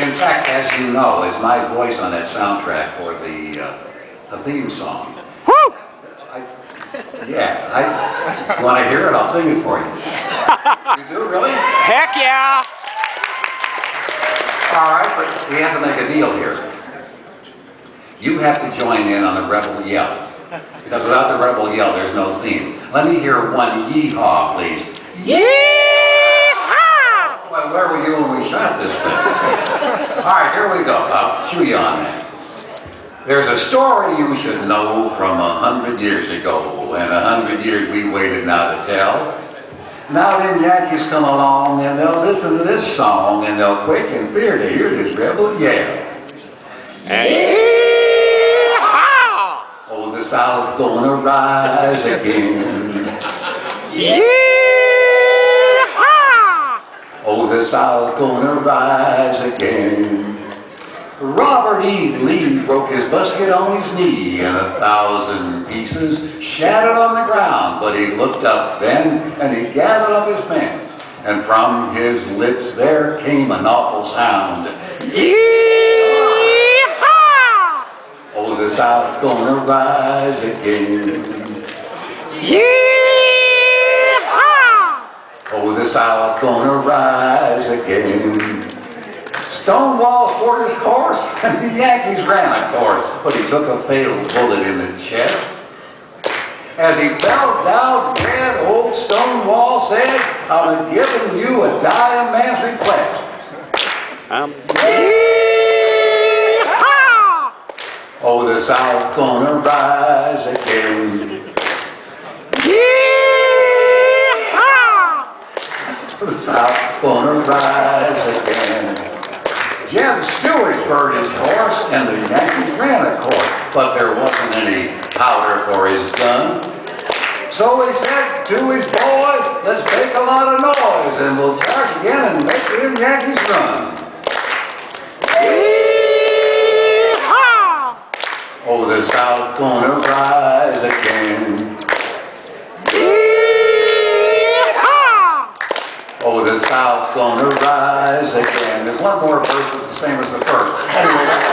In fact, as you know, is my voice on that soundtrack for the theme song. Woo! If you want to hear it, I'll sing it for you. You do, really? Heck yeah! All right, but we have to make a deal here. You have to join in on the rebel yell. Because without the rebel yell, there's no theme. Let me hear one yee-haw, please. Yee-haw! Well, where were you when we shot this thing? All right, here we go. I'll cue you on that. There's a story you should know from 100 years ago, and 100 years we waited now to tell. Now them Yankees come along, and they'll listen to this song, and they'll quake in fear to hear this rebel yell. Hey. Oh, the South's gonna rise again. Yee-haw! Oh, the South's gonna rise again. Robert E. Lee broke his musket on his knee, and 1,000 pieces shattered on the ground. But he looked up then, and he gathered up his men, and from his lips there came an awful sound. Oh, the South's gonna rise again. Yee-haw! Oh, the South's gonna rise again. Stonewall scored his course, and the Yankees ran, of course, but he took a fatal bullet in the chest. As he fell down dead, old Stonewall said, "I'm giving you a dying man's request." Oh, the South's gonna rise again. Yee-haw! The South's gonna rise again. Jim Stewart spurred his horse, and the Yankees ran, of course, but there wasn't any powder for his gun. So he said to his boys, "Let's make a lot of noise, and we'll charge again and make them Yankees run." Oh, the South's gonna rise again. Yee-haw! Oh, the South's gonna rise again. There's one more verse that's the same as the first. Anyway.